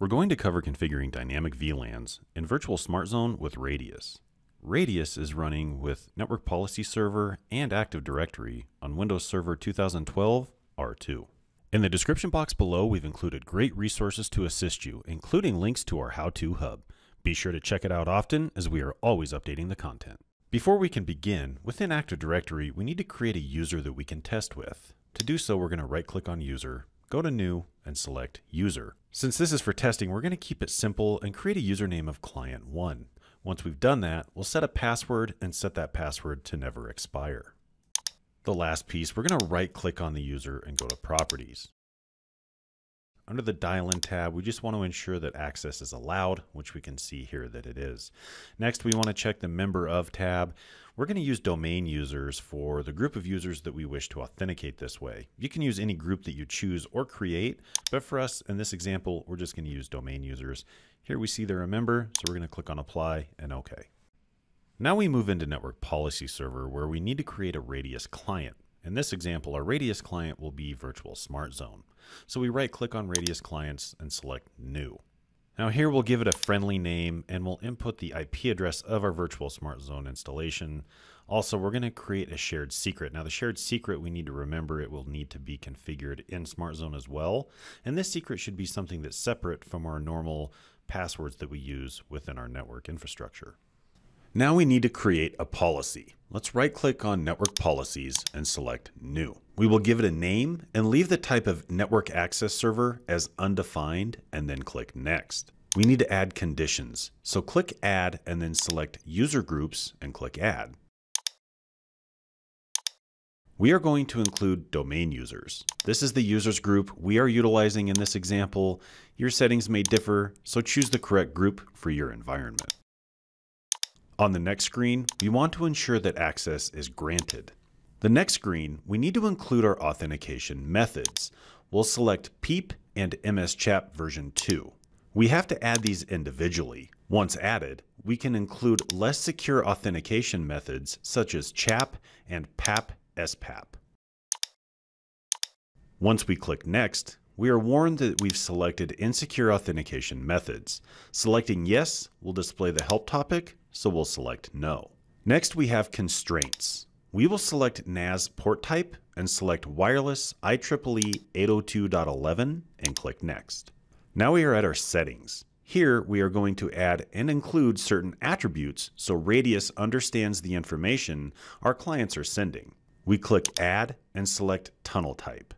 We're going to cover configuring dynamic VLANs in Virtual SmartZone with Radius. Radius is running with Network Policy Server and Active Directory on Windows Server 2012 R2. In the description box below, we've included great resources to assist you, including links to our how-to hub. Be sure to check it out often, as we are always updating the content. Before we can begin, within Active Directory, we need to create a user that we can test with. To do so, we're going to right-click on User, go to New, and select User. Since this is for testing, we're going to keep it simple and create a username of Client1. Once we've done that, we'll set a password and set that password to never expire. The last piece, we're going to right-click on the user and go to Properties. Under the Dial-In tab, we just want to ensure that access is allowed, which we can see here that it is. Next, we want to check the Member of tab. We're going to use domain users for the group of users that we wish to authenticate this way. You can use any group that you choose or create, but for us, in this example, we're just going to use domain users. Here we see they're a member, so we're going to click on Apply and OK. Now we move into Network Policy Server, where we need to create a Radius client. In this example, our Radius client will be Virtual SmartZone. So we right-click on Radius clients and select New. Now here we'll give it a friendly name, and we'll input the IP address of our Virtual SmartZone installation. Also, we're going to create a shared secret. Now the shared secret, we need to remember it will need to be configured in SmartZone as well. And this secret should be something that's separate from our normal passwords that we use within our network infrastructure. Now we need to create a policy. Let's right-click on Network Policies and select New. We will give it a name and leave the type of Network Access Server as undefined, and then click Next. We need to add conditions, so click Add and then select User Groups and click Add. We are going to include domain users. This is the users group we are utilizing in this example. Your settings may differ, so choose the correct group for your environment. On the next screen, we want to ensure that access is granted. The next screen, we need to include our authentication methods. We'll select PEAP and MS-CHAP version 2. We have to add these individually. Once added, we can include less secure authentication methods such as CHAP and PAP-SPAP. Once we click Next, we are warned that we've selected insecure authentication methods. Selecting Yes will display the help topic, so we'll select No. Next, we have constraints. We will select NAS port type and select wireless IEEE 802.11 and click Next. Now we are at our settings. Here we are going to add and include certain attributes so Radius understands the information our clients are sending. We click Add and select Tunnel Type.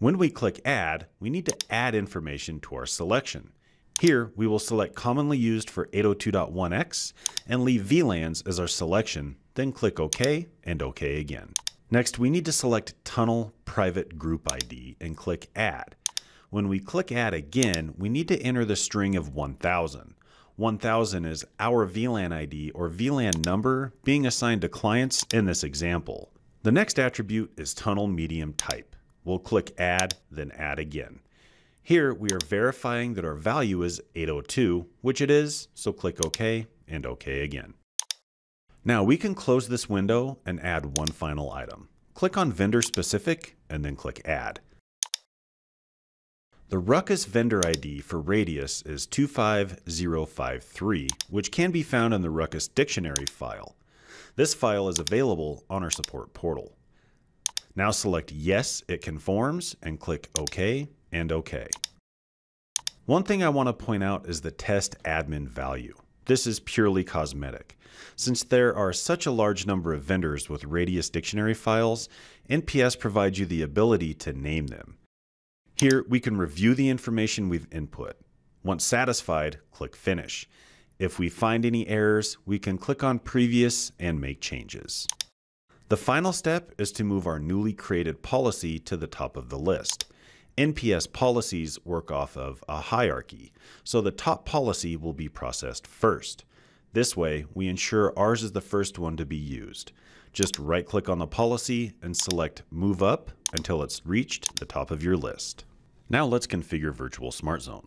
When we click Add, we need to add information to our selection. Here, we will select Commonly Used for 802.1x and leave VLANs as our selection, then click OK and OK again. Next, we need to select Tunnel Private Group ID and click Add. When we click Add again, we need to enter the string of 1000. 1000 is our VLAN ID or VLAN number being assigned to clients in this example. The next attribute is Tunnel Medium Type. We'll click Add, then Add again. Here we are verifying that our value is 802, which it is, so click OK and OK again. Now we can close this window and add one final item. Click on Vendor Specific and then click Add. The Ruckus vendor ID for Radius is 25053, which can be found in the Ruckus dictionary file. This file is available on our support portal. Now select Yes, it conforms, and click OK and OK. One thing I want to point out is the test admin value. This is purely cosmetic. Since there are such a large number of vendors with Radius dictionary files, NPS provides you the ability to name them. Here we can review the information we've input. Once satisfied, click Finish. If we find any errors, we can click on Previous and make changes. The final step is to move our newly created policy to the top of the list. NPS policies work off of a hierarchy, so the top policy will be processed first. This way, we ensure ours is the first one to be used. Just right-click on the policy and select Move Up until it's reached the top of your list. Now let's configure Virtual SmartZone.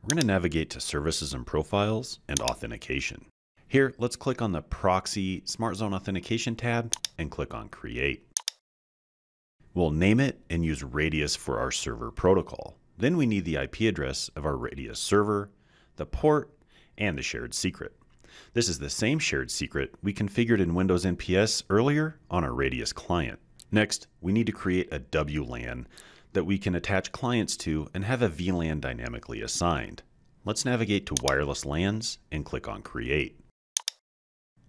We're going to navigate to Services and Profiles and Authentication. Here, let's click on the Proxy SmartZone Authentication tab and click on Create. We'll name it and use Radius for our server protocol. Then we need the IP address of our Radius server, the port, and the shared secret. This is the same shared secret we configured in Windows NPS earlier on our Radius client. Next, we need to create a WLAN that we can attach clients to and have a VLAN dynamically assigned. Let's navigate to Wireless LANs and click on Create.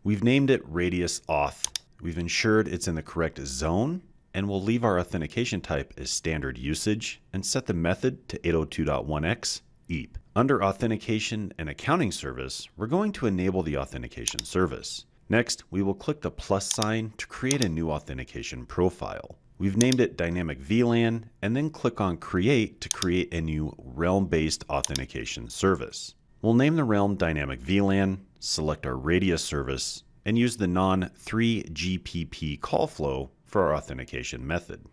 We've named it Radius Auth. We've ensured it's in the correct zone, and we'll leave our authentication type as standard usage and set the method to 802.1x EAP. Under Authentication and Accounting Service, we're going to enable the authentication service. Next, we will click the plus sign to create a new authentication profile. We've named it Dynamic VLAN, and then click on Create to create a new realm-based authentication service. We'll name the realm Dynamic VLAN, select our Radius service, and use the non-3GPP call flow for our authentication method.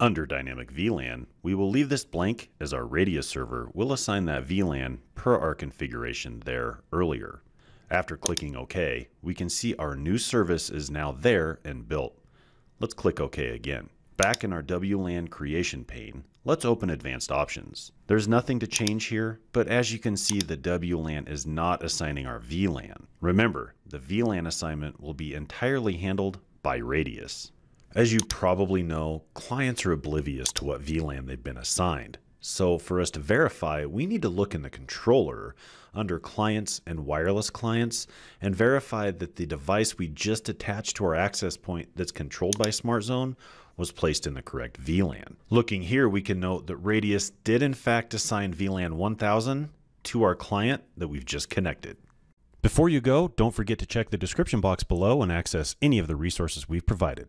Under Dynamic VLAN, we will leave this blank as our Radius server will assign that VLAN per our configuration there earlier. After clicking OK, we can see our new service is now there and built. Let's click OK again. Back in our WLAN creation pane, let's open Advanced Options. There's nothing to change here, but as you can see, the WLAN is not assigning our VLAN. Remember, the VLAN assignment will be entirely handled by Radius. As you probably know, clients are oblivious to what VLAN they've been assigned. So for us to verify, we need to look in the controller under Clients and Wireless Clients and verify that the device we just attached to our access point that's controlled by SmartZone was placed in the correct VLAN. Looking here, we can note that Radius did in fact assign VLAN 1000 to our client that we've just connected. Before you go, don't forget to check the description box below and access any of the resources we've provided.